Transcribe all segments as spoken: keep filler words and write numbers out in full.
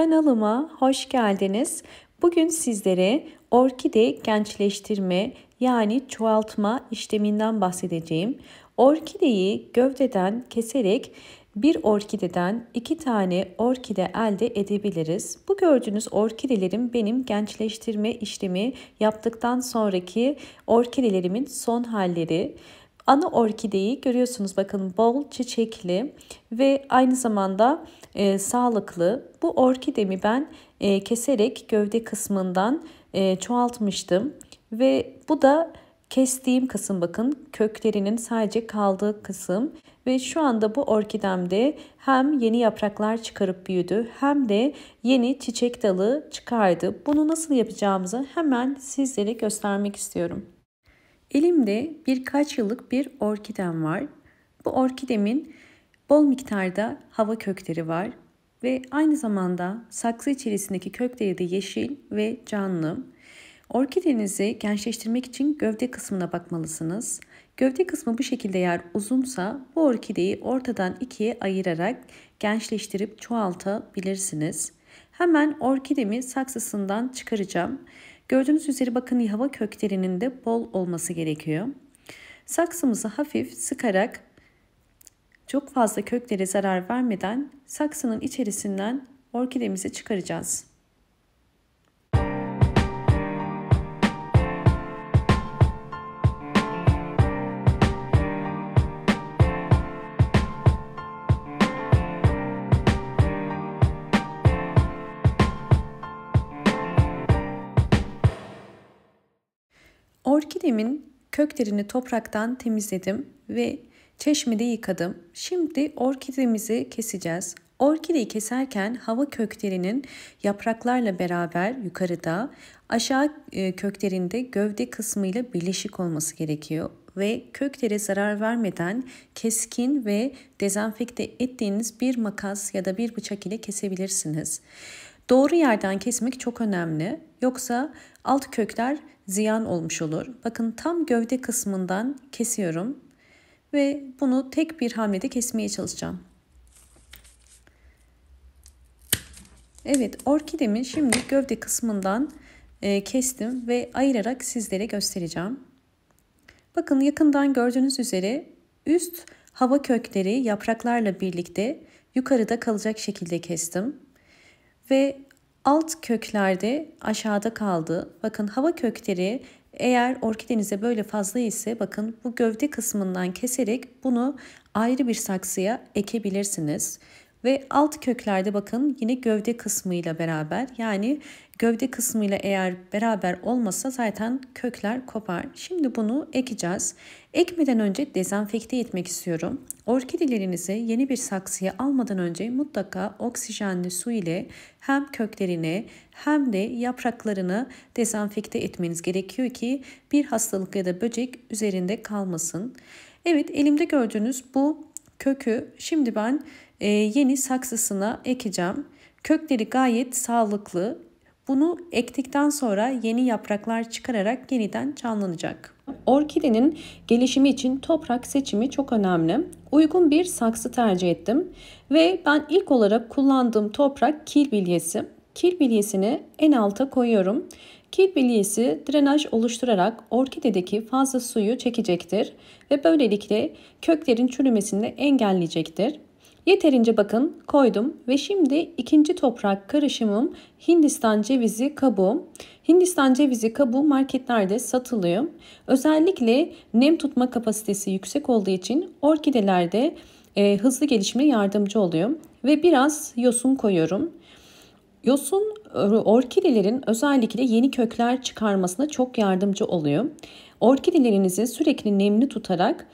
Kanalıma hoş geldiniz. Bugün sizlere orkide gençleştirme yani çoğaltma işleminden bahsedeceğim. Orkideyi gövdeden keserek bir orkideden iki tane orkide elde edebiliriz. Bu gördüğünüz orkidelerim benim gençleştirme işlemi yaptıktan sonraki orkidelerimin son halleri. Ana orkideyi görüyorsunuz, bakın bol çiçekli ve aynı zamanda e, sağlıklı. Bu orkidemi ben e, keserek gövde kısmından e, çoğaltmıştım ve bu da kestiğim kısım, bakın köklerinin sadece kaldığı kısım ve şu anda bu orkidemde hem yeni yapraklar çıkarıp büyüdü hem de yeni çiçek dalı çıkardı. Bunu nasıl yapacağımızı hemen sizlere göstermek istiyorum. Elimde birkaç yıllık bir orkidem var. Bu orkidemin bol miktarda hava kökleri var ve aynı zamanda saksı içerisindeki kökleri de yeşil ve canlı. Orkidenizi gençleştirmek için gövde kısmına bakmalısınız. Gövde kısmı bu şekilde eğer uzunsa bu orkideyi ortadan ikiye ayırarak gençleştirip çoğaltabilirsiniz. Hemen orkidemi saksısından çıkaracağım. Gördüğünüz üzere bakın hava köklerinin de bol olması gerekiyor. Saksımızı hafif sıkarak çok fazla köklere zarar vermeden saksının içerisinden orkidemizi çıkaracağız. Orkidemin köklerini topraktan temizledim ve çeşmede yıkadım. Şimdi orkidemizi keseceğiz. Orkideyi keserken hava köklerinin yapraklarla beraber yukarıda, aşağı köklerinde gövde kısmıyla birleşik olması gerekiyor ve köklere zarar vermeden keskin ve dezenfekte ettiğiniz bir makas ya da bir bıçak ile kesebilirsiniz. Doğru yerden kesmek çok önemli. Yoksa alt kökler ziyan olmuş olur. Bakın tam gövde kısmından kesiyorum ve bunu tek bir hamlede kesmeye çalışacağım. Evet, orkidemin şimdi gövde kısmından kestim ve ayırarak sizlere göstereceğim. Bakın yakından gördüğünüz üzere üst hava kökleri yapraklarla birlikte yukarıda kalacak şekilde kestim. Ve alt köklerde aşağıda kaldı. Bakın hava kökleri eğer orkidenize böyle fazla ise bakın bu gövde kısmından keserek bunu ayrı bir saksıya ekebilirsiniz. Ve alt köklerde bakın yine gövde kısmıyla beraber, yani gövde kısmıyla eğer beraber olmasa zaten kökler kopar. Şimdi bunu ekeceğiz. Ekmeden önce dezenfekte etmek istiyorum. Orkidelerinizi yeni bir saksıya almadan önce mutlaka oksijenli su ile hem köklerini hem de yapraklarını dezenfekte etmeniz gerekiyor ki bir hastalık ya da böcek üzerinde kalmasın. Evet, elimde gördüğünüz bu kökü şimdi ben Ee, yeni saksısına ekeceğim. Kökleri gayet sağlıklı. Bunu ektikten sonra yeni yapraklar çıkararak yeniden canlanacak. Orkidenin gelişimi için toprak seçimi çok önemli. Uygun bir saksı tercih ettim ve ben ilk olarak kullandığım toprak kil bilyesi. Kil bilyesini en alta koyuyorum. Kil bilyesi drenaj oluşturarak orkidedeki fazla suyu çekecektir ve böylelikle köklerin çürümesini engelleyecektir. Yeterince bakın koydum ve şimdi ikinci toprak karışımım Hindistan cevizi kabuğu. Hindistan cevizi kabuğu marketlerde satılıyor. Özellikle nem tutma kapasitesi yüksek olduğu için orkidelerde e, hızlı gelişime yardımcı oluyor. Ve biraz yosun koyuyorum. Yosun orkidelerin özellikle yeni kökler çıkarmasına çok yardımcı oluyor. Orkidelerinizi sürekli nemli tutarak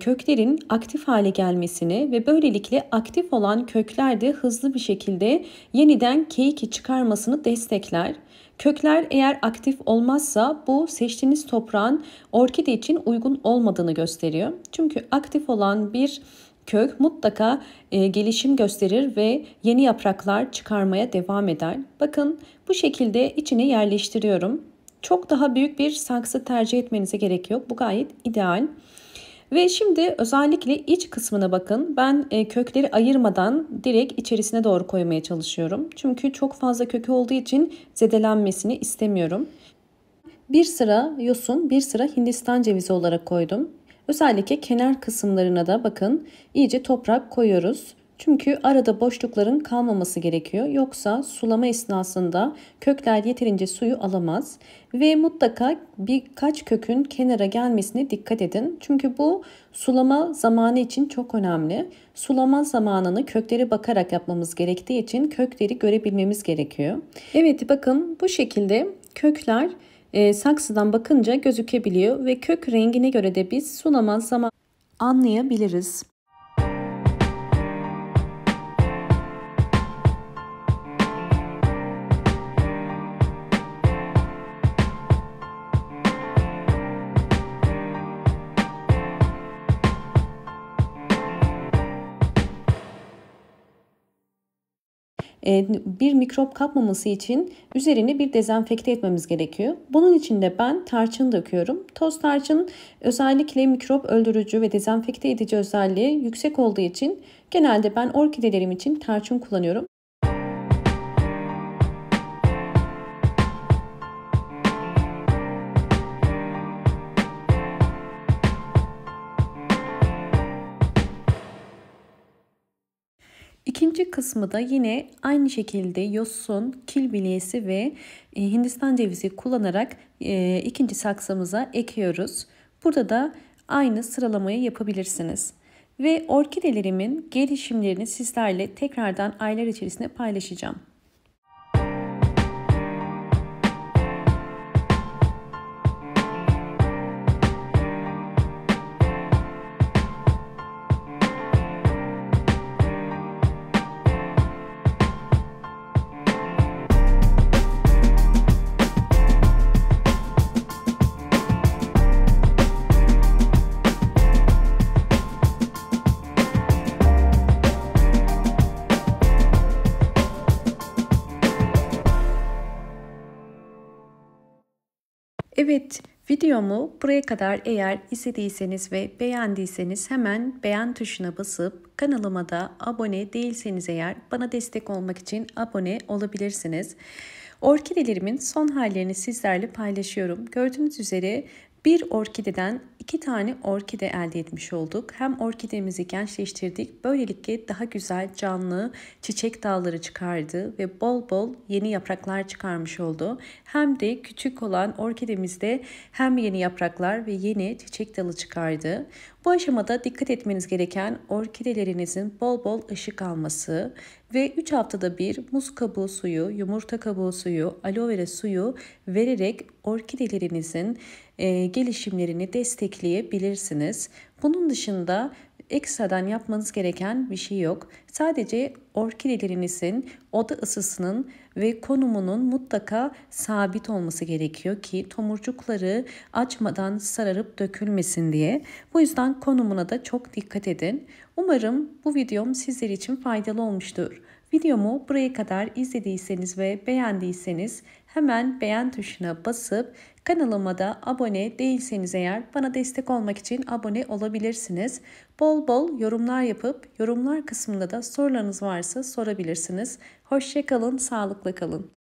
köklerin aktif hale gelmesini ve böylelikle aktif olan kökler de hızlı bir şekilde yeniden keyki çıkarmasını destekler. Kökler eğer aktif olmazsa bu seçtiğiniz toprağın orkide için uygun olmadığını gösteriyor. Çünkü aktif olan bir kök mutlaka e, gelişim gösterir ve yeni yapraklar çıkarmaya devam eder. Bakın bu şekilde içine yerleştiriyorum. Çok daha büyük bir saksı tercih etmenize gerek yok. Bu gayet ideal. Ve şimdi özellikle iç kısmına bakın. Ben kökleri ayırmadan direkt içerisine doğru koymaya çalışıyorum. Çünkü çok fazla kökü olduğu için zedelenmesini istemiyorum. Bir sıra yosun, bir sıra Hindistan cevizi olarak koydum. Özellikle kenar kısımlarına da bakın iyice toprak koyuyoruz. Çünkü arada boşlukların kalmaması gerekiyor. Yoksa sulama esnasında kökler yeterince suyu alamaz. Ve mutlaka birkaç kökün kenara gelmesine dikkat edin. Çünkü bu sulama zamanı için çok önemli. Sulama zamanını köklere bakarak yapmamız gerektiği için kökleri görebilmemiz gerekiyor. Evet, bakın bu şekilde kökler e, saksıdan bakınca gözükebiliyor. Ve kök rengine göre de biz sulama zamanı anlayabiliriz. Bir mikrop kapmaması için üzerine bir dezenfekte etmemiz gerekiyor. Bunun için de ben tarçın döküyorum. Toz tarçın özellikle mikrop öldürücü ve dezenfekte edici özelliği yüksek olduğu için genelde ben orkidelerim için tarçın kullanıyorum. İkinci kısmı da yine aynı şekilde yosun, kil bilyesi ve Hindistan cevizi kullanarak ikinci saksımıza ekiyoruz. Burada da aynı sıralamayı yapabilirsiniz. Ve orkidelerimin gelişimlerini sizlerle tekrardan aylar içerisinde paylaşacağım. Evet, videomu buraya kadar eğer izlediyseniz ve beğendiyseniz hemen beğen tuşuna basıp kanalıma da abone değilseniz eğer bana destek olmak için abone olabilirsiniz. Orkidelerimin son hallerini sizlerle paylaşıyorum. Gördüğünüz üzere bir orkideden iki tane orkide elde etmiş olduk. Hem orkidemizi gençleştirdik, böylelikle daha güzel canlı çiçek dalları çıkardı ve bol bol yeni yapraklar çıkarmış oldu. Hem de küçük olan orkidemizde hem yeni yapraklar ve yeni çiçek dalı çıkardı. Bu aşamada dikkat etmeniz gereken orkidelerinizin bol bol ışık alması ve üç haftada bir muz kabuğu suyu, yumurta kabuğu suyu, aloe vera suyu vererek orkidelerinizin e, gelişimlerini destekleyebilirsiniz. Bunun dışında ekstradan yapmanız gereken bir şey yok. Sadece orkidelerinizin oda ısısının ve konumunun mutlaka sabit olması gerekiyor ki tomurcukları açmadan sararıp dökülmesin diye. Bu yüzden konumuna da çok dikkat edin. Umarım bu videom sizler için faydalı olmuştur. Videomu buraya kadar izlediyseniz ve beğendiyseniz hemen beğen tuşuna basıp kanalıma da abone değilseniz eğer bana destek olmak için abone olabilirsiniz. Bol bol yorumlar yapıp yorumlar kısmında da sorularınız varsa sorabilirsiniz. Hoşça kalın, sağlıkla kalın.